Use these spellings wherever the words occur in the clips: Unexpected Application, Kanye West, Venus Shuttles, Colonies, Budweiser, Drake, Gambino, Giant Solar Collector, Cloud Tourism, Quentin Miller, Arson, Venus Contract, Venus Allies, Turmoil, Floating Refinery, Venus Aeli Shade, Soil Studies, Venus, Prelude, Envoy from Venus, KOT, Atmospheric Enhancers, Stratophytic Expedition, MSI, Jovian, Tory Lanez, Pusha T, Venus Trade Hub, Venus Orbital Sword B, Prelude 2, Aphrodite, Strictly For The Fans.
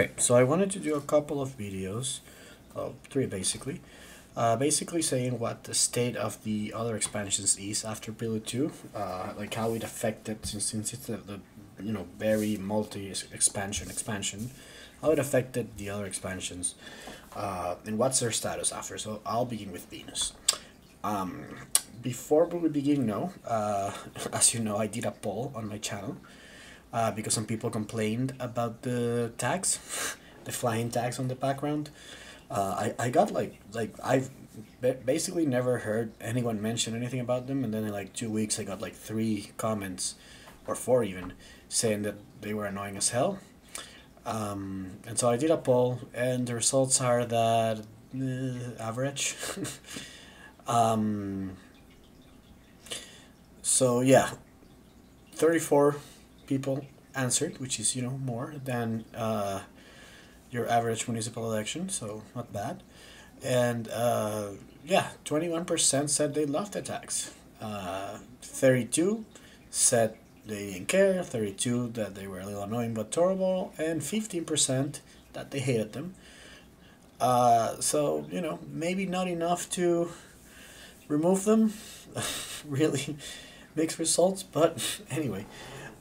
Okay, so I wanted to do a couple of videos, well, three basically, saying what the state of the other expansions is after Prelude 2, like how it affected, since it's the very multi-expansion, how it affected the other expansions, and what's their status after. So I'll begin with Venus. Before we begin, as you know, I did a poll on my channel because some people complained about the tags, the flying tags on the background. I got like I've basically never heard anyone mention anything about them, and then in like 2 weeks I got like 3 comments, or 4 even, saying that they were annoying as hell. And so I did a poll, and the results are that average. So yeah, 34 people answered, which is more than your average municipal election, so not bad. And yeah, 21% said they loved the tax, 32 said they didn't care, 32 that they were a little annoying but tolerable, and 15% that they hated them. So maybe not enough to remove them. Really mixed results, but anyway.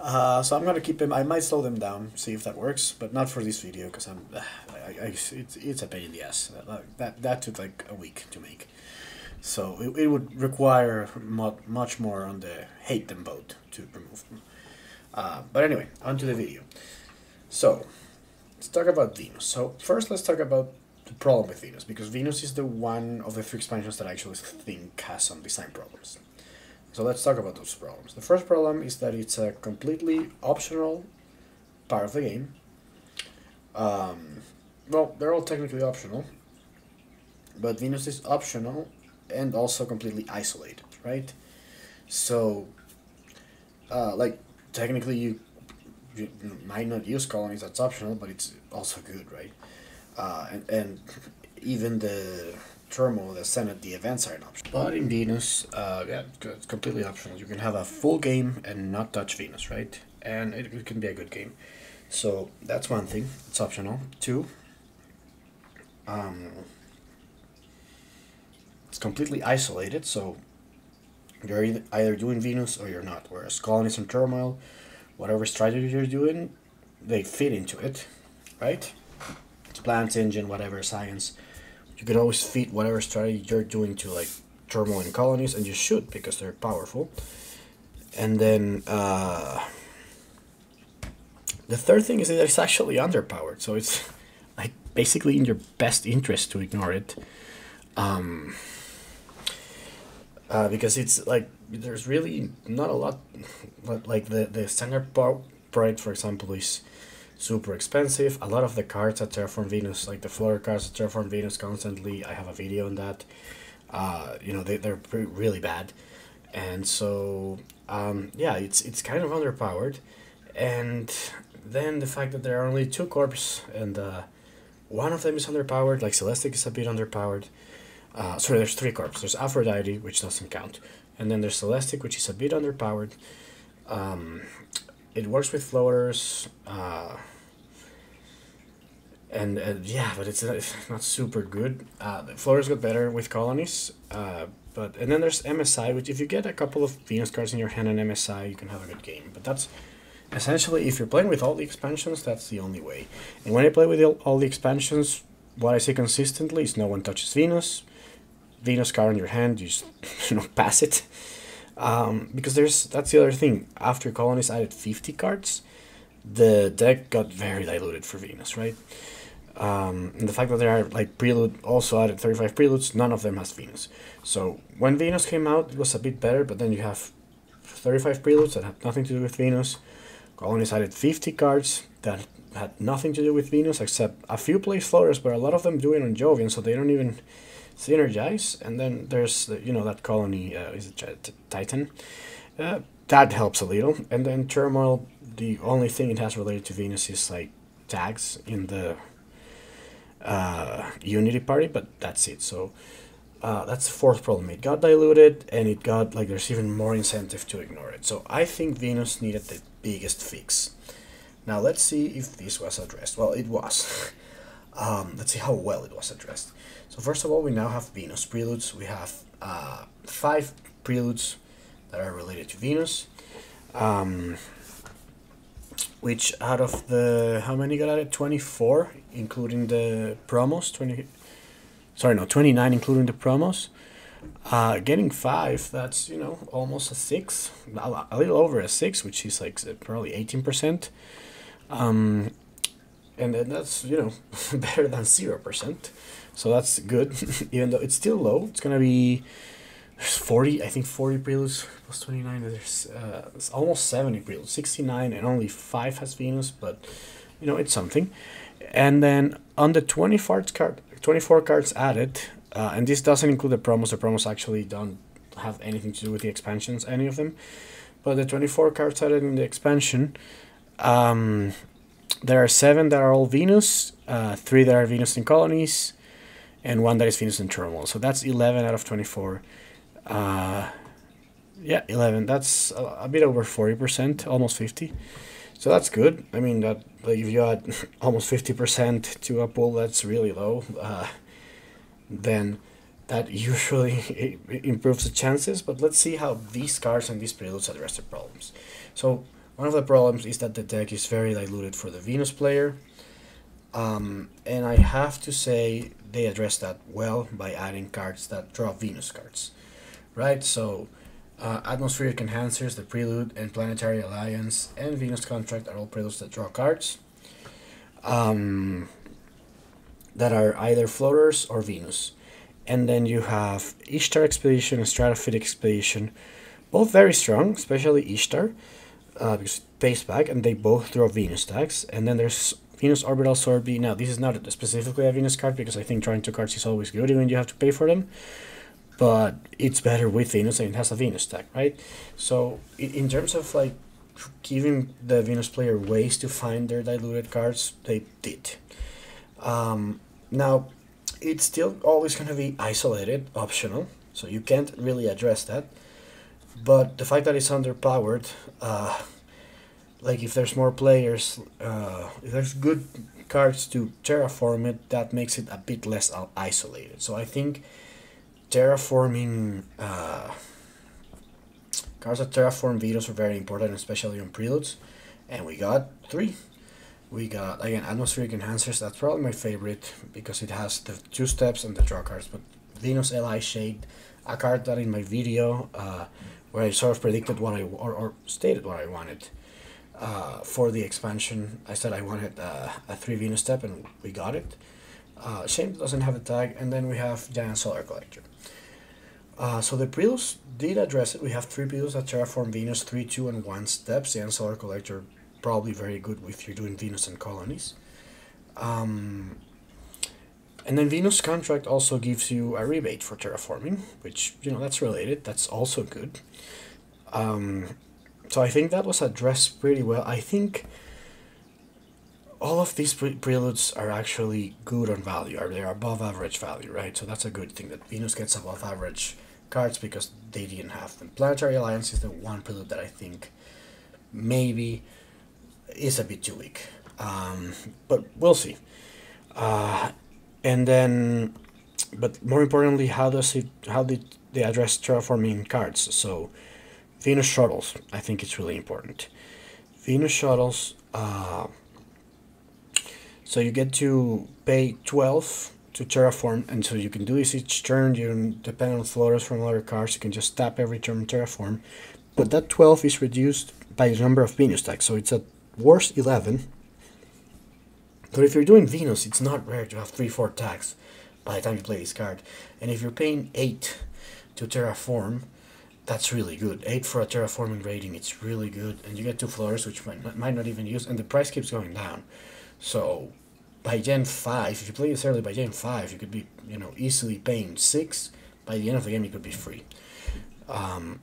So I'm gonna keep them. I might slow them down, see if that works, but not for this video because I'm. It's a pain in the ass. That took like a week to make, so it would require much more on the hate them vote to remove them. But anyway, onto the video. So let's talk about Venus. So first, let's talk about the problem with Venus, because Venus is the one of the 3 expansions that I actually think has some design problems. So let's talk about those problems. The first problem is that it's a completely optional part of the game. Well, they're all technically optional, but Venus is optional and also completely isolated, right? So, like, technically you might not use colonies, that's optional, but it's also good, right? And even the Turmoil, the Senate, the events are an option. But in Venus, yeah, it's completely optional. You can have a full game and not touch Venus, right? And it can be a good game. So that's one thing, it's optional. 2, it's completely isolated, so you're either doing Venus or you're not. Whereas Colonies and Turmoil, whatever strategy you're doing, they fit into it, right? It's plants, engine, whatever, science. You can always feed whatever strategy you're doing to, like, Turmoil and Colonies, and you should, because they're powerful. And then, the third thing is that it's actually underpowered, so it's, like, basically in your best interest to ignore it. Because it's, like, there's really not a lot, like, the standard product, for example, is super expensive. A lot of the cards that terraform Venus, like the floor cards that terraform Venus constantly, I have a video on that. They're really bad, and so yeah, it's kind of underpowered. And then the fact that there are only 2 corps, and one of them is underpowered. Like Celestic is a bit underpowered. Sorry, there's 3 corps. There's Aphrodite, which doesn't count, and then there's Celestic, which is a bit underpowered. It works with floaters, and yeah, but it's not super good. The floaters got better with colonies, and then there's MSI, which if you get a couple of Venus cards in your hand and MSI, you can have a good game. But that's essentially, if you're playing with all the expansions, that's the only way. And when I play with all the expansions, what I say consistently is no one touches Venus. Venus card in your hand, you just pass it. Because that's the other thing. After Colonies added 50 cards, the deck got very diluted for Venus, right? And the fact that there are, like, Prelude also added 35 Preludes, none of them has Venus. So when Venus came out, it was a bit better, but then you have 35 Preludes that had nothing to do with Venus. Colonies added 50 cards that had nothing to do with Venus, except a few place floaters, but a lot of them do it on Jovian, so they don't even synergize. And then there's that colony, is it Titan, that helps a little. And then Turmoil, the only thing it has related to Venus is like tags in the Unity Party, but that's it. So that's the fourth problem. It got diluted, and it got like there's even more incentive to ignore it. So I think Venus needed the biggest fix. Now let's see if this was addressed. Well, it was. Let's see how well it was addressed. So first of all, we now have Venus Preludes. We have 5 Preludes that are related to Venus. Which out of the, how many got added? 24, including the promos. 29, including the promos. Getting 5, that's, you know, almost a 6, a little over a 6, which is like probably 18%. And then that's, you know, better than 0%. So that's good, even though it's still low. It's going to be 40, I think 40 preludes plus 29. There's it's almost 70 preludes, 69, and only 5 has Venus, but, you know, it's something. And then on the 24 cards added, and this doesn't include the promos. The promos actually don't have anything to do with the expansions, any of them. But the 24 cards added in the expansion, there are 7 that are all Venus, 3 that are Venus in Colonies, and 1 that is Venus in Turmoil. So that's 11 out of 24. Yeah, 11. That's a bit over 40%, almost 50. So that's good. I mean, that, like, if you add almost 50% to a pool, that's really low. Then that usually improves the chances. But let's see how these cards and these preludes address the problems. So one of the problems is that the deck is very diluted for the Venus player. And I have to say they address that well by adding cards that draw Venus cards. Right? So Atmospheric Enhancers, the Prelude, and Planetary Alliance, and Venus Contract are all preludes that draw cards. That are either floaters or Venus. And then you have Ishtar Expedition and Stratophytic Expedition, both very strong, especially Ishtar, because it pays back, and they both throw Venus tags. And then there's Venus Orbital Sword B. Now, this is not specifically a Venus card, because I think drawing 2 cards is always good, even you have to pay for them. But it's better with Venus, and it has a Venus tag, right? So, in terms of, like, giving the Venus player ways to find their diluted cards, they did. Now, it's still always going to be isolated, optional, so you can't really address that. But the fact that it's underpowered, like, if there's more players, if there's good cards to terraform it, that makes it a bit less isolated. So I think terraforming, cards that terraform Venus are very important, especially on preludes, and we got 3. We got, again, Atmospheric Enhancers. That's probably my favorite because it has the 2 steps and the draw cards. But Venus Aeli Shade, a card that in my video where I sort of predicted what I, or stated what I wanted for the expansion, I said I wanted a 3 Venus step, and we got it. Shame doesn't have a tag. And then we have Giant Solar Collector. So the preludes did address it. We have 3 preludes that terraform Venus, 3, 2, and 1 steps. Giant Solar Collector, probably very good if you're doing Venus and Colonies. And then Venus Contract also gives you a rebate for terraforming, which, you know, that's related. That's also good. So I think that was addressed pretty well. I think all of these preludes are actually good on value, or they're above average value, right? So that's a good thing, that Venus gets above average cards because they didn't have them. Planetary Alliance is the one prelude that I think maybe is a bit too weak, but we'll see. And then, but more importantly, how did they address terraforming cards? So Venus Shuttles, I think it's really important. Venus Shuttles, so you get to pay 12 to terraform, and so you can do this each turn. You don't depend on floaters from other cards. You can just tap every turn and terraform, but that 12 is reduced by the number of Venus tags, so it's a worst 11. But if you're doing Venus, it's not rare to have 3-4 tags by the time you play this card. And if you're paying 8 to terraform, that's really good. 8 for a terraforming rating, it's really good. And you get 2 floors, which might not even use, and the price keeps going down. So by Gen 5, if you play this early, by Gen 5, you could be, you know, easily paying 6. By the end of the game, it could be free.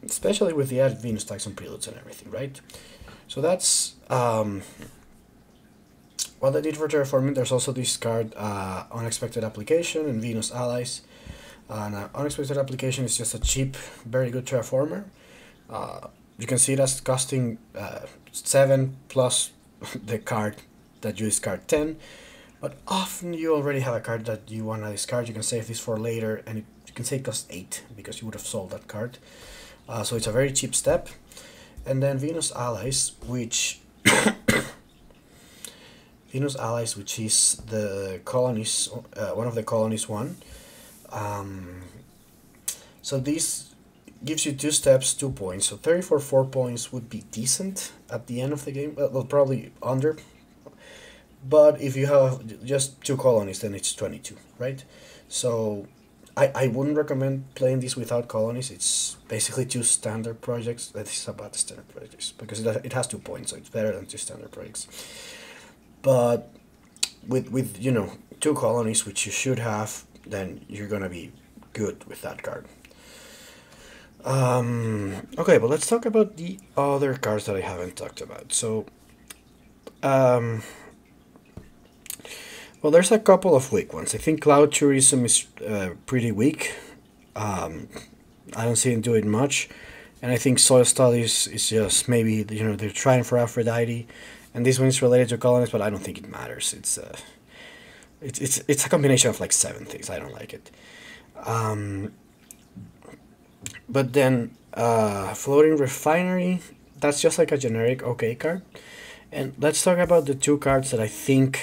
Especially with the added Venus tags and preludes and everything, right? So that's what I did for terraforming. There's also this card, Unexpected Application, and Venus Allies. Now, Unexpected Application is just a cheap, very good terraformer. You can see that's costing 7 plus the card that you discard 10, but often you already have a card that you want to discard. You can save this for later, and you can say it costs 8 because you would have sold that card. So it's a very cheap step. And then Venus Allies, which is the Colonies, one of the Colonies one. So this gives you 2 steps, 2 points. So 34 points would be decent at the end of the game, well, probably under. But if you have just 2 colonies, then it's 22, right? So I wouldn't recommend playing this without colonies. It's basically 2 standard projects. That is about the standard projects because it has 2 points, so it's better than 2 standard projects. But with you know, 2 colonies, which you should have, then you're gonna be good with that card. Okay, but let's talk about the other cards that I haven't talked about. So, well, there's a couple of weak ones. I think Cloud Tourism is pretty weak. I don't see him doing much, and I think Soil Studies is just maybe, you know, they're trying for Aphrodite, and this one is related to colonies, but I don't think it matters. It's a combination of like 7 things. I don't like it. But then Floating Refinery, that's just like a generic okay card, and let's talk about the 2 cards that I think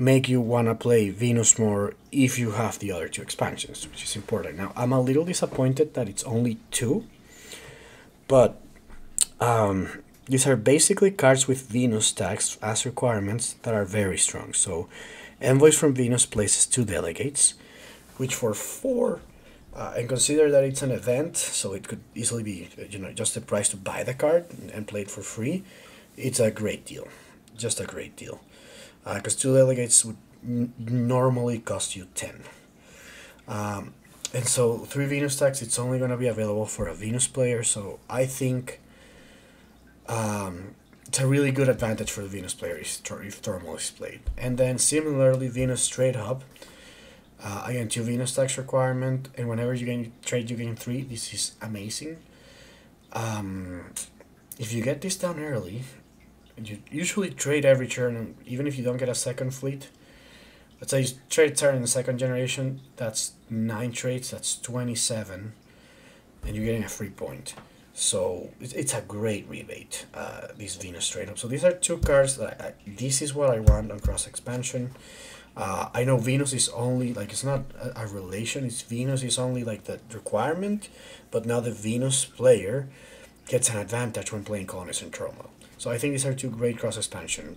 make you want to play Venus more if you have the other 2 expansions, which is important. Now, I'm a little disappointed that it's only 2, but these are basically cards with Venus tags as requirements that are very strong. So, Envoy from Venus places 2 delegates, which for 4, and consider that it's an event, so it could easily be, you know, just the price to buy the card and play it for free. It's a great deal, just a great deal. Because 2 delegates would normally cost you 10. And so 3 Venus tags, it's only going to be available for a Venus player, so I think it's a really good advantage for the Venus player if Turmoil is played. And then similarly, Venus Trade Hub, again, 2 Venus tags requirement, and whenever you gain trade, you gain 3. This is amazing. If you get this down early, you usually trade every turn, even if you don't get a second fleet. Let's say you trade turn in the 2nd generation, that's 9 trades, that's 27, and you're getting a free point. So it's a great rebate, this Venus Trade Hub. So these are 2 cards that this is what I want on cross expansion. I know Venus is only, like, it's not a relation, it's Venus is only like the requirement, but now the Venus player gets an advantage when playing Colonies and Turmoil. So I think these are 2 great cross-expansion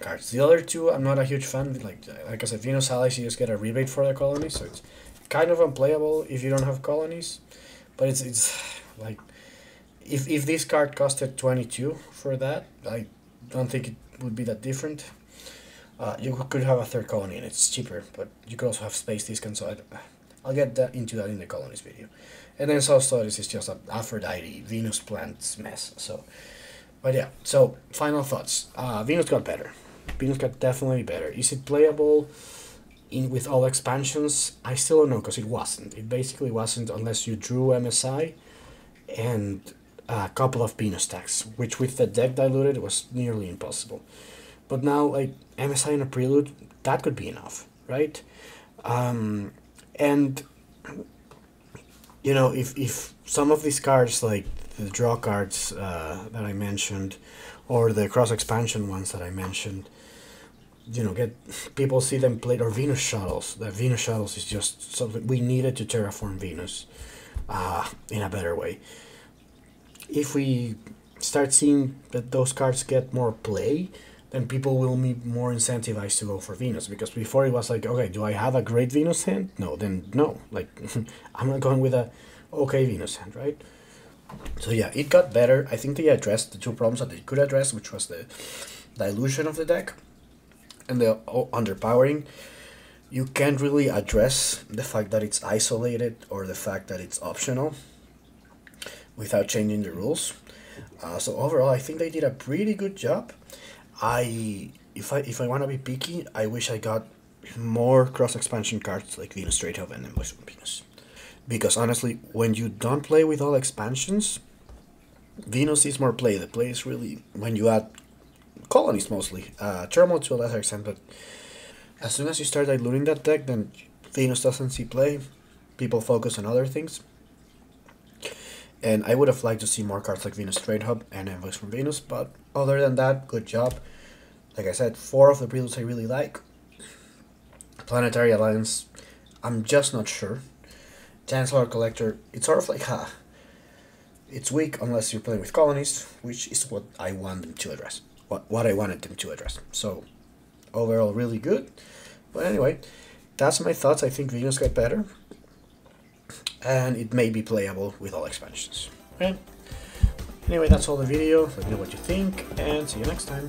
cards. The other 2, I'm not a huge fan. Like I said, Venus Allies, you just get a rebate for the colonies, so it's kind of unplayable if you don't have colonies. But it's like, if this card costed 22 for that, I don't think it would be that different. You could have a 3rd colony, and it's cheaper, but you could also have space discount, so I'll get into that in the colonies video. And then Soul Stories is just an Aphrodite, Venus plants mess. So, but yeah, so final thoughts. Venus got better. Venus got definitely better. Is it playable with all expansions? I still don't know, because it wasn't. It basically wasn't unless you drew MSI and a couple of Venus tags, which with the deck diluted was nearly impossible. But now, like, MSI and a Prelude, that could be enough, right? And you know, if some of these cards, like the draw cards that I mentioned, or the cross-expansion ones that I mentioned, you know, get people see them played, or Venus Shuttles. The Venus Shuttles is just something we needed to terraform Venus in a better way. If we start seeing that those cards get more play, then people will be more incentivized to go for Venus, because before it was like, okay, do I have a great Venus hand? No, then no. Like, I'm not going with a okay Venus hand, right? So yeah, it got better. I think they addressed the 2 problems that they could address, which was the dilution of the deck and the underpowering. You can't really address the fact that it's isolated or the fact that it's optional without changing the rules. So overall, I think they did a pretty good job. If I want to be picky, I wish I got more cross-expansion cards like Venus Trade Hub and Envoy from Venus. Because honestly, when you don't play with all expansions, Venus is more play. The play is really when you add colonies mostly. Turmoil to a lesser extent, but as soon as you start diluting that deck, then Venus doesn't see play. People focus on other things. And I would have liked to see more cards like Venus Trade Hub and Envoy from Venus, but other than that, good job. Like I said, 4 of the preludes I really like. Planetary Alliance, I'm just not sure. Giant Solar Collector, it's sort of like, it's weak unless you're playing with colonies, which is what I want them to address. What I wanted them to address. So, overall, really good. But anyway, that's my thoughts. I think Venus got better. And it may be playable with all expansions. Okay. Anyway, that's all the video. Let me know what you think, and see you next time.